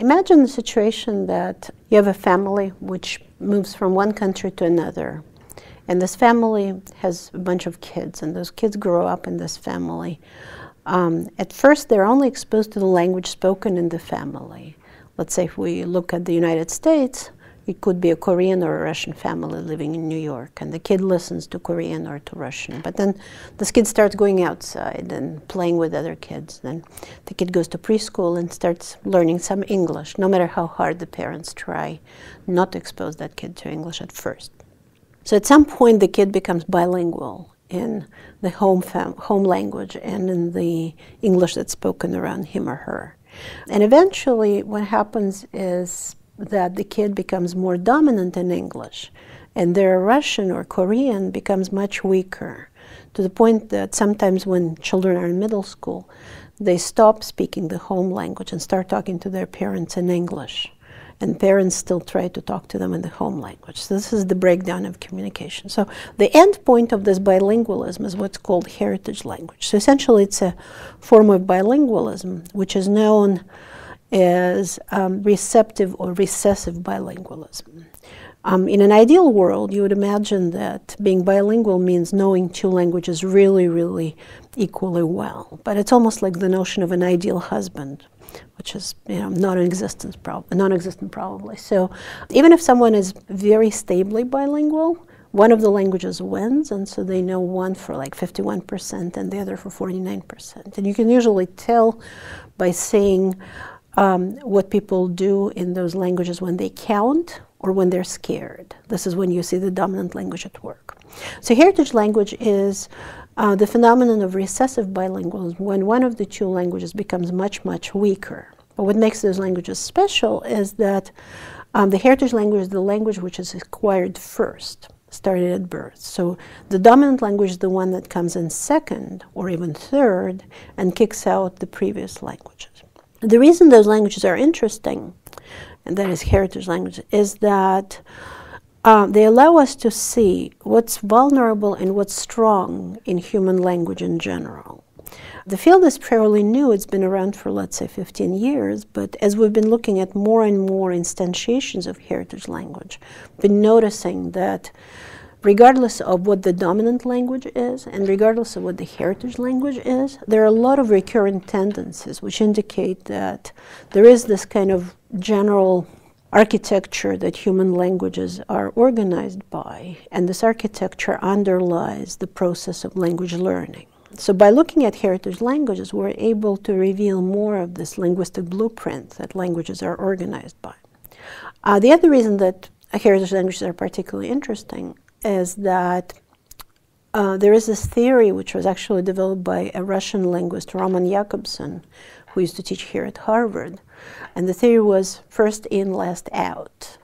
Imagine the situation that you have a family which moves from one country to another. And this family has a bunch of kids, and those kids grow up in this family. At first, they're only exposed to the language spoken in the family. Let's say if we look at the United States, it could be a Korean or a Russian family living in New York, and the kid listens to Korean or to Russian. But then this kid starts going outside and playing with other kids. Then the kid goes to preschool and starts learning some English, no matter how hard the parents try not to expose that kid to English at first. So at some point, the kid becomes bilingual in the home language and in the English that's spoken around him or her. And eventually, what happens is that the kid becomes more dominant in English, and their Russian or Korean becomes much weaker, to the point that sometimes when children are in middle school, they stop speaking the home language and start talking to their parents in English. And parents still try to talk to them in the home language. So this is the breakdown of communication. So the end point of this bilingualism is what's called heritage language. So essentially it's a form of bilingualism which is known as receptive or recessive bilingualism. In an ideal world, you would imagine that being bilingual means knowing two languages really, really equally well. But it's almost like the notion of an ideal husband, which is, non-existent probably. So even if someone is very stably bilingual, one of the languages wins, and so they know one for like 51% and the other for 49%. And you can usually tell by seeing what people do in those languages when they count or when they're scared. This is when you see the dominant language at work. So heritage language is the phenomenon of recessive bilingualism when one of the two languages becomes much, much weaker. But what makes those languages special is that the heritage language is the language which is acquired first, started at birth. So the dominant language is the one that comes in second or even third and kicks out the previous languages. The reason those languages are interesting, and that is heritage language, is that they allow us to see what's vulnerable and what's strong in human language in general. The field is fairly new. It's been around for, let's say, 15 years, but as we've been looking at more and more instantiations of heritage language, we've been noticing that regardless of what the dominant language is and regardless of what the heritage language is, there are a lot of recurrent tendencies which indicate that there is this kind of general architecture that human languages are organized by, and this architecture underlies the process of language learning. So by looking at heritage languages, we're able to reveal more of this linguistic blueprint that languages are organized by. The other reason that heritage languages are particularly interesting is that there is this theory which was actually developed by a Russian linguist, Roman Jakobson, who used to teach here at Harvard. And the theory was first in, last out.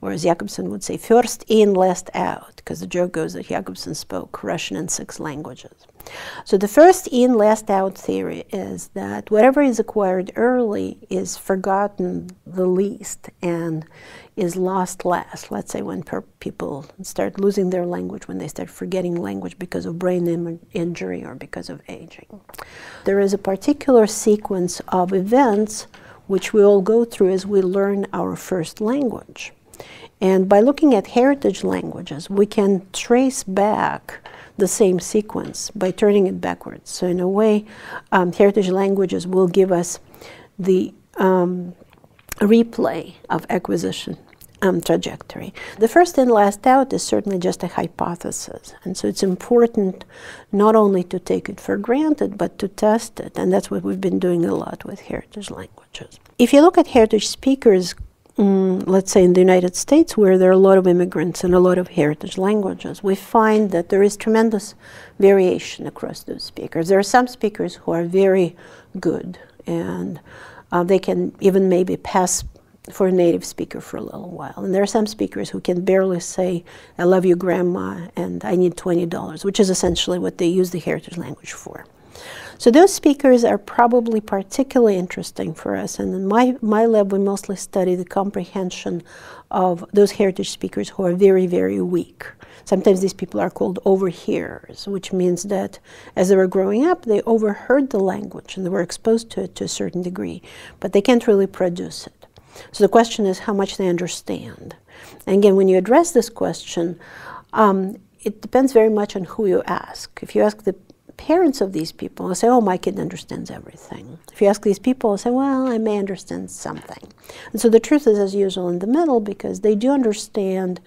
Whereas Jakobson would say first in, last out, because the joke goes that Jakobson spoke Russian in 6 languages. So the first in, last out theory is that whatever is acquired early is forgotten the least and is lost last. Let's say when people start losing their language, when they start forgetting language because of brain injury or because of aging. There is a particular sequence of events which we all go through as we learn our first language. And by looking at heritage languages, we can trace back the same sequence by turning it backwards. So in a way, heritage languages will give us the replay of acquisition trajectory. The first in, last out is certainly just a hypothesis. And so it's important not only to take it for granted, but to test it. And that's what we've been doing a lot with heritage languages. If you look at heritage speakers, let's say in the United States, where there are a lot of immigrants and a lot of heritage languages, we find that there is tremendous variation across those speakers. There are some speakers who are very good, and they can even maybe pass for a native speaker for a little while. And there are some speakers who can barely say, "I love you, Grandma," and "I need $20, which is essentially what they use the heritage language for. So those speakers are probably particularly interesting for us, and in my lab we mostly study the comprehension of those heritage speakers who are very, very weak. Sometimes these people are called overhearers, which means that as they were growing up, they overheard the language and they were exposed to it to a certain degree, but they can't really produce it. So the question is how much they understand. And again, when you address this question, it depends very much on who you ask. If you ask the parents of these people, they'll say, oh, my kid understands everything. If you ask these people, they'll say, well, I may understand something. And so the truth is, as usual, in the middle, because they do understand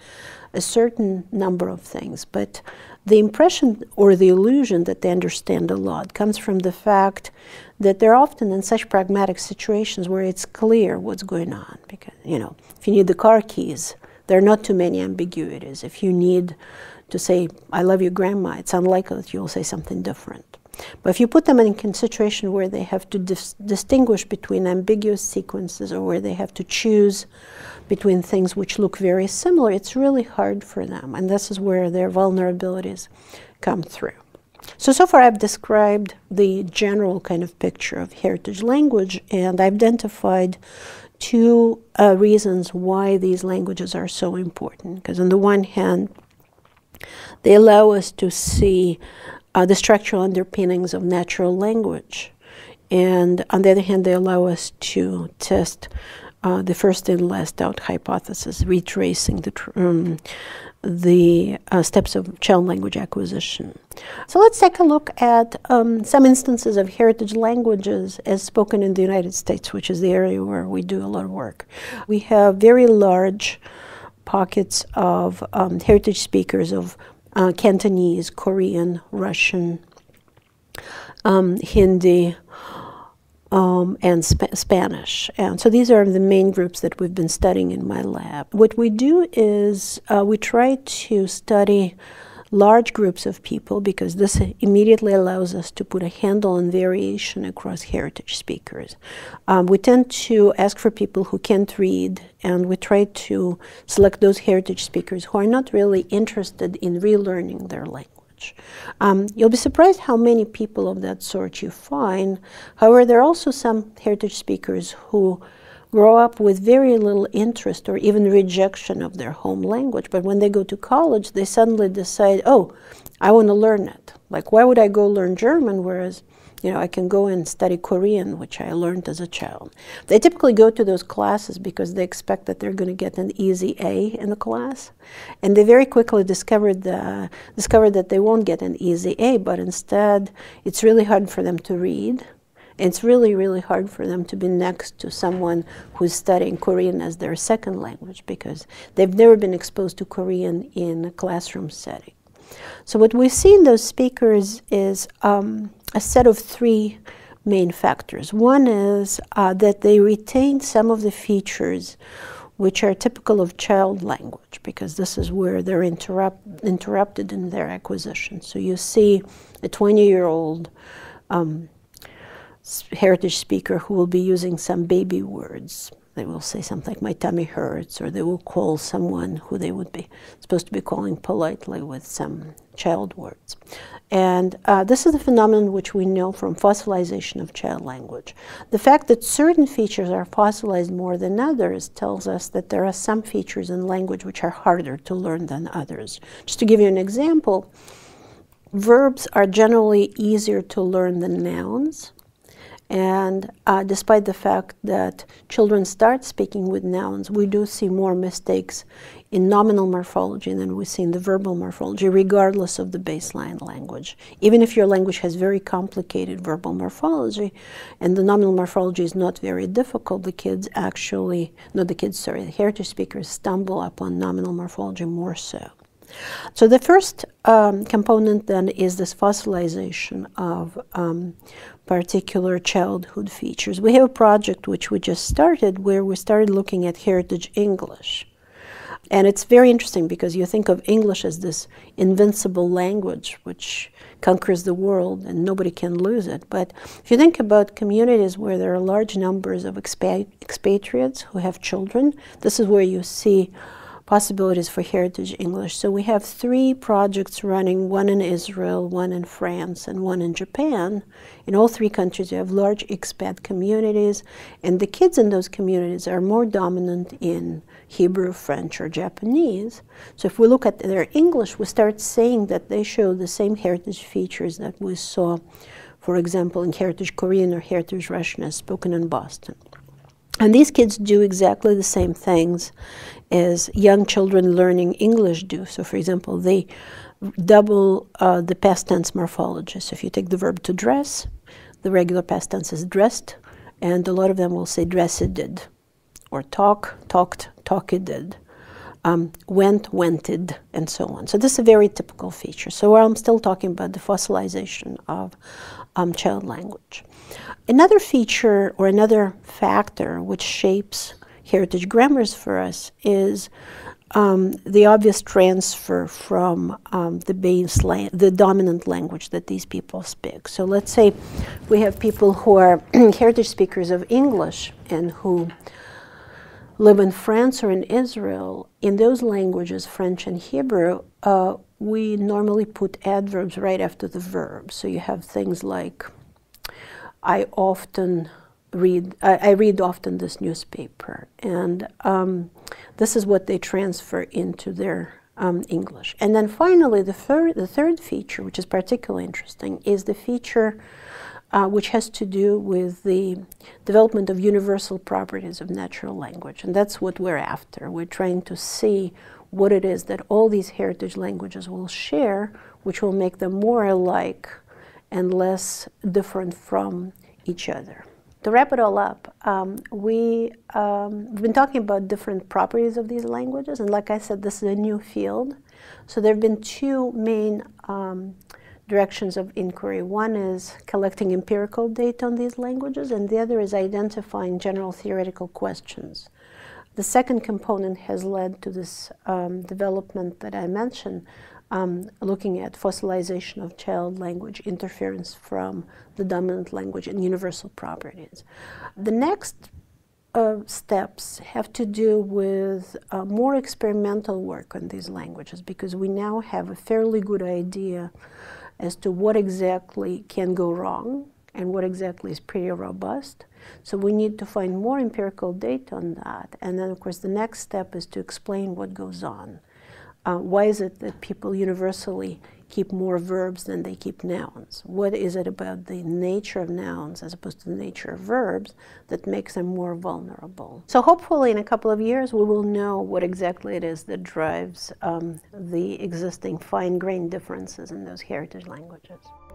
a certain number of things, but the impression or the illusion that they understand a lot comes from the fact that they're often in such pragmatic situations where it's clear what's going on. Because, you know, if you need the car keys, there are not too many ambiguities. If you need to say, I love you, grandma, it's unlikely that you'll say something different. But if you put them in a situation where they have to distinguish between ambiguous sequences, or where they have to choose between things which look very similar, it's really hard for them. And this is where their vulnerabilities come through. So far I've described the general kind of picture of heritage language, and I've identified two reasons why these languages are so important. Because on the one hand, they allow us to see the structural underpinnings of natural language. And on the other hand, they allow us to test the first in, last out hypothesis, retracing the steps of child language acquisition. So let's take a look at some instances of heritage languages as spoken in the United States, which is the area where we do a lot of work. We have very large pockets of heritage speakers of Cantonese, Korean, Russian, Hindi, and Spanish. And so these are the main groups that we've been studying in my lab. What we do is we try to study large groups of people, because this immediately allows us to put a handle on variation across heritage speakers. We tend to ask for people who can't read, and we try to select those heritage speakers who are not really interested in relearning their language. You'll be surprised how many people of that sort you find. However, there are also some heritage speakers who grow up with very little interest or even rejection of their home language, but when they go to college, they suddenly decide, oh, I want to learn it. Like, why would I go learn German, whereas, you know, I can go and study Korean, which I learned as a child. They typically go to those classes because they expect that they're going to get an easy A in the class. And they very quickly discovered that they won't get an easy A, but instead it's really hard for them to read. It's really, really hard for them to be next to someone who's studying Korean as their second language, because they've never been exposed to Korean in a classroom setting. So what we see in those speakers is a set of three main factors. One is that they retain some of the features which are typical of child language, because this is where they're interrupted in their acquisition. So you see a 20-year-old heritage speaker who will be using some baby words. They will say something like, my tummy hurts, or they will call someone who they would be supposed to be calling politely with some child words. And this is a phenomenon which we know from fossilization of child language. The fact that certain features are fossilized more than others tells us that there are some features in language which are harder to learn than others. Just to give you an example, verbs are generally easier to learn than nouns. And despite the fact that children start speaking with nouns, we do see more mistakes in nominal morphology than we see in the verbal morphology, regardless of the baseline language. Even if your language has very complicated verbal morphology and the nominal morphology is not very difficult, the heritage speakers stumble upon nominal morphology more so. So the first component then is this fossilization of particular childhood features. We have a project which we just started where we started looking at heritage English. And it's very interesting because you think of English as this invincible language which conquers the world and nobody can lose it. But if you think about communities where there are large numbers of expatriates who have children, this is where you see possibilities for heritage English. So we have three projects running, one in Israel, one in France, and one in Japan. In all three countries, you have large expat communities, and the kids in those communities are more dominant in Hebrew, French, or Japanese. So if we look at their English, we start saying that they show the same heritage features that we saw, for example, in heritage Korean or heritage Russian as spoken in Boston. And these kids do exactly the same things as young children learning English do. So, for example, they double the past tense morphology. So if you take the verb to dress, the regular past tense is dressed, and a lot of them will say dressed did, or talk, talked, talked did, went, wented, and so on. So this is a very typical feature. So I'm still talking about the fossilization of child language. Another feature or another factor which shapes heritage grammars for us is the obvious transfer from the dominant language that these people speak. So let's say we have people who are heritage speakers of English and who live in France or in Israel. In those languages, French and Hebrew, we normally put adverbs right after the verb. So you have things like, I read often this newspaper, and this is what they transfer into their English. And then finally, the third feature, which is particularly interesting, is the feature which has to do with the development of universal properties of natural language. And that's what we're after. We're trying to see what it is that all these heritage languages will share, which will make them more alike and less different from each other. To wrap it all up, we've been talking about different properties of these languages, and like I said, this is a new field. So there have been two main directions of inquiry. One is collecting empirical data on these languages, and the other is identifying general theoretical questions. The second component has led to this development that I mentioned, looking at fossilization of child language, interference from the dominant language, and universal properties. The next steps have to do with more experimental work on these languages, because we now have a fairly good idea as to what exactly can go wrong and what exactly is pretty robust. So we need to find more empirical data on that. And then, of course, the next step is to explain what goes on. Why is it that people universally keep more verbs than they keep nouns? What is it about the nature of nouns as opposed to the nature of verbs that makes them more vulnerable? So hopefully in a couple of years we will know what exactly it is that drives the existing fine-grained differences in those heritage languages.